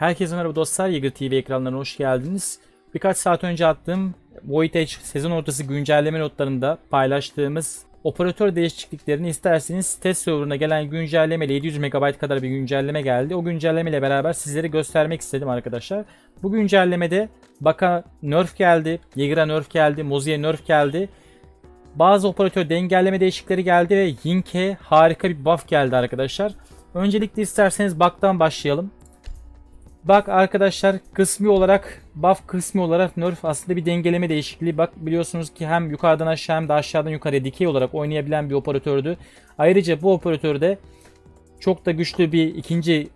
Herkese merhaba dostlar, Yegira TV ekranlarına hoş geldiniz. Birkaç saat önce attığım Voidage sezon ortası güncelleme notlarında paylaştığımız operatör değişikliklerini isterseniz test serverına gelen güncellemeyle 700 MB kadar bir güncelleme geldi. O güncellemeyle beraber sizlere göstermek istedim arkadaşlar. Bu güncellemede Baka nerf geldi, Yegira nerf geldi, Mozzie'ye nerf geldi. Bazı operatör dengelleme değişiklikleri geldi ve Yinke harika bir buff geldi arkadaşlar. Öncelikle isterseniz Buck'tan başlayalım. Buck arkadaşlar kısmi olarak buff, kısmi olarak nerf, aslında bir dengeleme değişikliği. Buck biliyorsunuz ki hem yukarıdan aşağı hem de aşağıdan yukarıya dikey olarak oynayabilen bir operatördü. Ayrıca bu operatörde çok da güçlü bir ikinci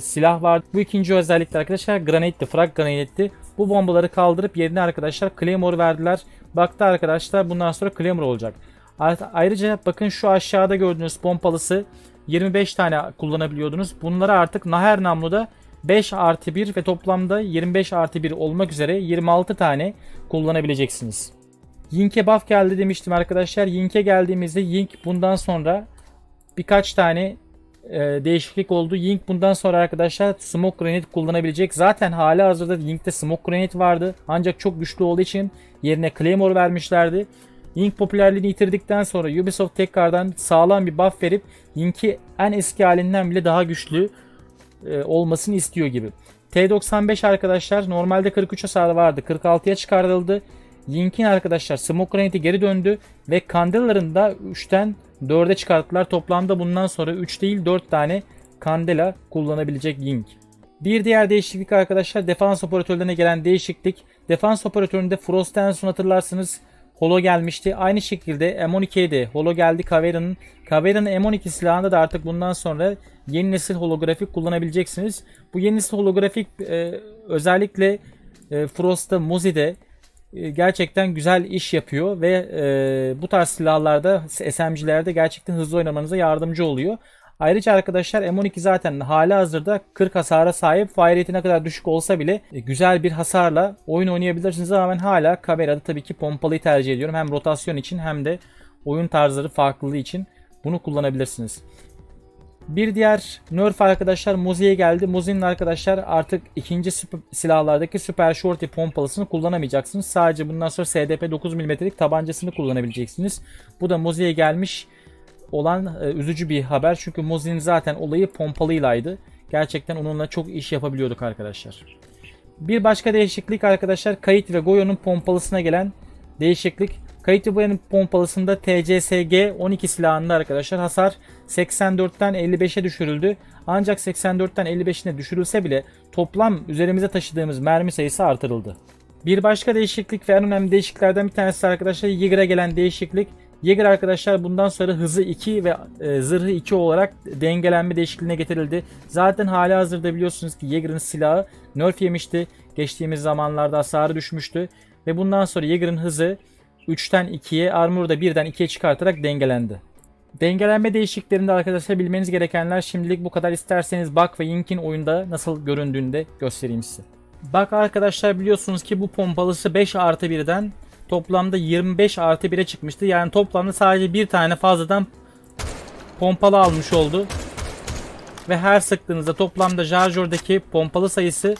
silah vardı. Bu ikinci özellikle arkadaşlar granate'ti, frag granate'ti. Bu bombaları kaldırıp yerine arkadaşlar Claymore verdiler. Buck'ta arkadaşlar bundan sonra Claymore olacak. Ayrıca bakın şu aşağıda gördüğünüz pompalısı 25 tane kullanabiliyordunuz. Bunları artık Naher namluda 5+1 ve toplamda 25+1 olmak üzere 26 tane kullanabileceksiniz. Yink'e buff geldi demiştim arkadaşlar. Yink'e geldiğimizde Ying bundan sonra birkaç tane değişiklik oldu. Ying bundan sonra arkadaşlar smoke grenade kullanabilecek. Zaten hala hazırda Ying'de smoke grenade vardı. Ancak çok güçlü olduğu için yerine Claymore vermişlerdi. Ying popülerliğini yitirdikten sonra Ubisoft tekrardan sağlam bir buff verip Ying'i en eski halinden bile daha güçlü olmasını istiyor gibi. T95 arkadaşlar normalde 43 hasar vardı. 46'ya çıkarıldı. Ying'in arkadaşlar smoke granate'i geri döndü ve kandelaların da 3'ten 4'e çıkarttılar. Toplamda bundan sonra 3 değil 4 tane kandela kullanabilecek Ying. Bir diğer değişiklik arkadaşlar defans operatörlerine gelen değişiklik. Defans operatöründe Frost'ten son hatırlarsınız Holo gelmişti. Aynı şekilde M12'ye de Holo geldi Kaverin'in. Kaverin M12 silahında da artık bundan sonra yeni nesil holografik kullanabileceksiniz. Bu yeni nesil holografik özellikle Frost'ta, Mozzie'de gerçekten güzel iş yapıyor ve bu tarz silahlarda, SMG'lerde gerçekten hızlı oynamanıza yardımcı oluyor. Ayrıca arkadaşlar M12 zaten hali hazırda 40 hasara sahip. Fire rate'i ne kadar düşük olsa bile güzel bir hasarla oyun oynayabilirsiniz. Ama ben hala kamerada tabii ki pompalıyı tercih ediyorum. Hem rotasyon için hem de oyun tarzları farklılığı için bunu kullanabilirsiniz. Bir diğer nerf arkadaşlar Mozzie'ye geldi. Mozzie'nin arkadaşlar artık ikinci silahlardaki Super Shorty pompalısını kullanamayacaksınız. Sadece bundan sonra SDP 9 mm'lik tabancasını kullanabileceksiniz. Bu da Mozzie'ye gelmiş olan üzücü bir haber. Çünkü Mozzie'nin zaten olayı pompalıylaydı. Gerçekten onunla çok iş yapabiliyorduk arkadaşlar. Bir başka değişiklik arkadaşlar Kayıt ve Goyo'nun pompalısına gelen değişiklik. Kayıt ve Goyo'nun pompalısında TCSG 12 silahında arkadaşlar hasar 84'ten 55'e düşürüldü. Ancak 84'ten 55'ine düşürülse bile toplam üzerimize taşıdığımız mermi sayısı artırıldı. Bir başka değişiklik ve en önemli değişikliklerden bir tanesi arkadaşlar Yegira gelen değişiklik. Jäger arkadaşlar bundan sonra hızı 2 ve zırhı 2 olarak dengelenme değişikliğine getirildi. Zaten hali hazırda biliyorsunuz ki Jäger'in silahı nerf yemişti. Geçtiğimiz zamanlarda hasarı düşmüştü. Ve bundan sonra Jäger'in hızı 3'ten 2'ye, armor'u da 1'den 2'ye çıkartarak dengelendi. Dengelenme değişikliklerinde arkadaşlar bilmeniz gerekenler şimdilik bu kadar. İsterseniz Buck ve Yink'in oyunda nasıl göründüğünü de göstereyim size. Buck arkadaşlar biliyorsunuz ki bu pompalısı 5+1'den toplamda 25+1'e çıkmıştı. Yani toplamda sadece bir tane fazladan pompalı almış oldu. Ve her sıktığınızda toplamda şarjördeki pompalı sayısı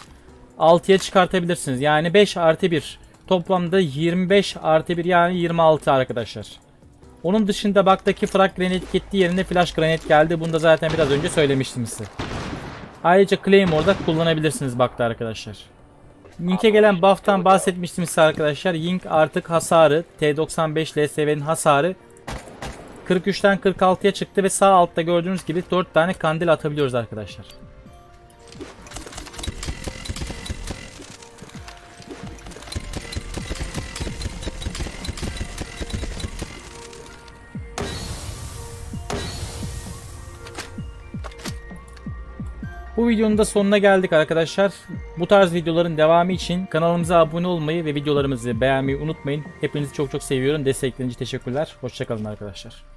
6'ya çıkartabilirsiniz. Yani 5+1. Toplamda 25+1 yani 26 arkadaşlar. Onun dışında Buck'taki frag granate gitti yerine flash granate geldi. Bunu da zaten biraz önce söylemiştim size. Ayrıca Claymore'da kullanabilirsiniz Buck'ta arkadaşlar. Yink'e gelen buff'tan bahsetmiştim size arkadaşlar. Ying artık hasarı T95 LSV'nin hasarı 43'ten 46'ya çıktı ve sağ altta gördüğünüz gibi 4 tane kandil atabiliyoruz arkadaşlar. Bu videonun da sonuna geldik arkadaşlar. Bu tarz videoların devamı için kanalımıza abone olmayı ve videolarımızı beğenmeyi unutmayın. Hepinizi çok seviyorum. Destekleriniz için teşekkürler. Hoşça kalın arkadaşlar.